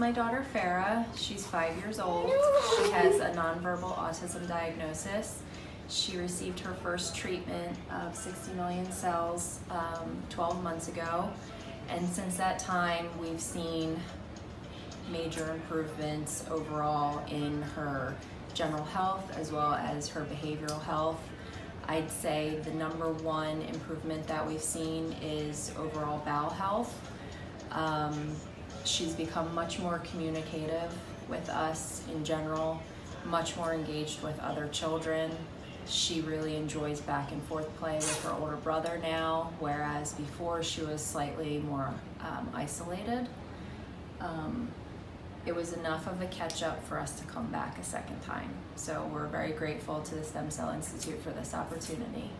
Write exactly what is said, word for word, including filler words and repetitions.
my daughter Farrah. She's five years old. She has a nonverbal autism diagnosis. She received her first treatment of sixty million cells um, twelve months ago, and since that time we've seen major improvements overall in her general health as well as her behavioral health. I'd say the number one improvement that we've seen is overall bowel health. Um, she's become much more communicative with us in general, much more engaged with other children. She really enjoys back and forth play with her older brother now, whereas before she was slightly more um, isolated. Um, it was enough of a catch-up for us to come back a second time. So we're very grateful to the Stem Cell Institute for this opportunity.